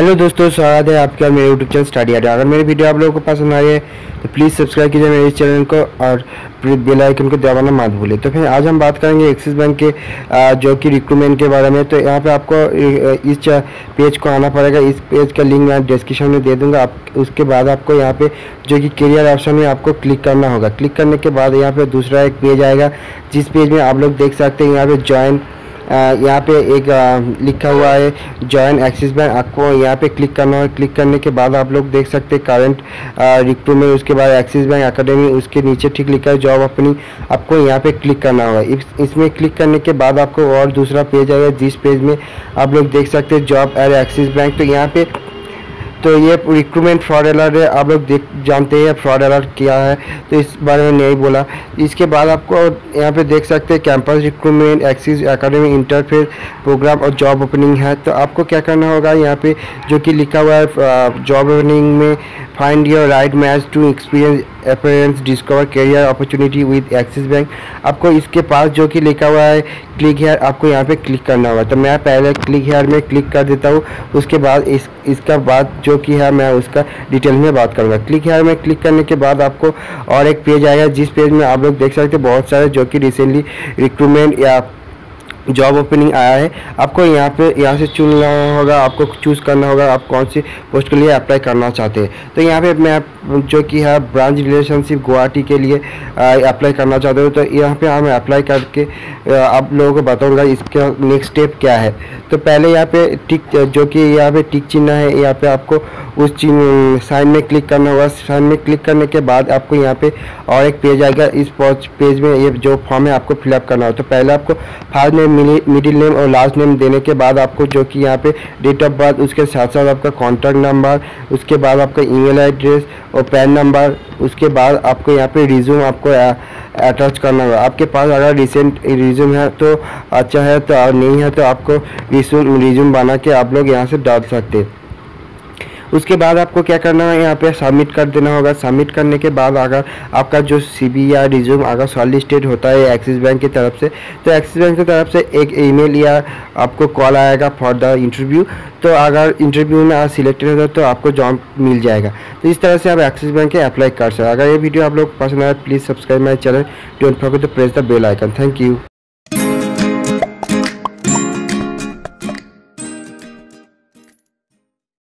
Hello दोस्तों, स्वागत है आपका मेरे यूट्यूब चैनल स्टडी अड्डा। अगर मेरी वीडियो आप लोगों को पसंद आई है तो प्लीज़ सब्सक्राइब कीजिए मेरे इस चैनल को और बेल आइकन को दबाना मत भूलें। तो फिर आज हम बात करेंगे एक्सिस बैंक के जो कि रिक्रूटमेंट के बारे में। तो यहाँ पे आपको इस पेज को आना पड़ेगा। इस पेज का लिंक मैं डिस्क्रिप्शन में दे दूँगा। आप उसके बाद आपको यहाँ पर जो कि करियर ऑप्शन में आपको क्लिक करना होगा। क्लिक करने के बाद यहाँ पर दूसरा एक पेज आएगा, जिस पेज में आप लोग देख सकते हैं यहाँ पर ज्वाइन, यहाँ पे एक लिखा हुआ है ज्वाइन एक्सिस बैंक। आपको यहाँ पे क्लिक करना है। क्लिक करने के बाद आप लोग देख सकते हैं करंट रिक्रूटमेंट, उसके बाद एक्सिस बैंक एकेडमी, उसके नीचे ठीक लिखा है जॉब अपनी। आपको यहाँ पे क्लिक करना होगा। इसमें क्लिक करने के बाद आपको और दूसरा पेज आएगा, जिस पेज में आप लोग देख सकते हैं जॉब एट एक्सिस बैंक। तो यहाँ पे तो ये रिक्रूटमेंट फ्रॉड अलर्ट है। आप लोग जानते हैं फ्रॉड अलर्ट क्या है, तो इस बारे में नहीं बोला। इसके बाद आपको यहाँ पे देख सकते हैं campus recruitment, Axis academy, interfere program और जॉब ओपनिंग है। तो आपको क्या करना होगा, यहाँ पे जो कि लिखा हुआ है जॉब ओपनिंग में find your right match to experience appearance discover career opportunity with Axis bank. आपको इसके पास जो कि लिखा हुआ है क्लिक हेयर, आपको यहाँ पे क्लिक करना होगा। तो मैं पहले क्लिक हेयर में क्लिक कर देता हूँ, उसके बाद इसका बाद जो कि है मैं उसका डिटेल में बात करूँगा। क्लिक हेयर में क्लिक करने के बाद आपको और एक पेज आएगा, जिस पेज में आप लोग देख सकते हैं बहुत सारे जो कि रिसेंटली रिक्रूटमेंट या जॉब ओपनिंग आया है। आपको यहाँ से चुनना होगा, आपको चूज़ करना होगा आप कौन सी पोस्ट के लिए अप्लाई करना चाहते हैं। तो यहाँ पे मैं जो कि है ब्रांच रिलेशनशिप गुवाहाटी के लिए अप्लाई करना चाहते हूँ। तो यहाँ पे हम अप्लाई करके आप लोगों को बताऊँगा इसका नेक्स्ट स्टेप क्या है। तो पहले यहाँ पे टिक, जो कि यहाँ पे टिक चिन्ह है, यहाँ पर आपको उस चिन्ह साइन में क्लिक करना होगा। साइन में क्लिक करने के बाद आपको यहाँ पर और एक पेज आएगा। इस पेज में ये जो फॉर्म है आपको फिलअप करना होगा। तो पहले आपको फर्स्ट नेम, मिडिल नेम और लास्ट नेम देने के बाद आपको जो कि यहाँ पे डेट ऑफ बर्थ, उसके साथ साथ आपका कॉन्टैक्ट नंबर, उसके बाद आपका ईमेल एड्रेस और पैन नंबर, उसके बाद आपको यहाँ पे रिज्यूम आपको अटैच करना होगा। आपके पास अगर रिसेंट रिज्यूम है तो अच्छा है, तो नहीं है तो आपको रिज्यूम बना के आप लोग यहाँ से डाल सकते हैं। उसके बाद आपको क्या करना है, यहाँ पे सबमिट कर देना होगा। सबमिट करने के बाद अगर आपका जो सीवी या रिज्यूम अगर सॉलिसिटेड होता है एक्सिस बैंक की तरफ से, तो एक्सिस बैंक की तरफ से एक ईमेल या आपको कॉल आएगा फॉर द इंटरव्यू। तो अगर इंटरव्यू में सिलेक्टेड होता है तो आपको जॉब मिल जाएगा। तो इस तरह से आप एक्सिस बैंक के अप्लाई कर सकते। अगर ये वीडियो आप लोग पसंद आए, please subscribe my channel, don't forget to press the bell icon. Thank you.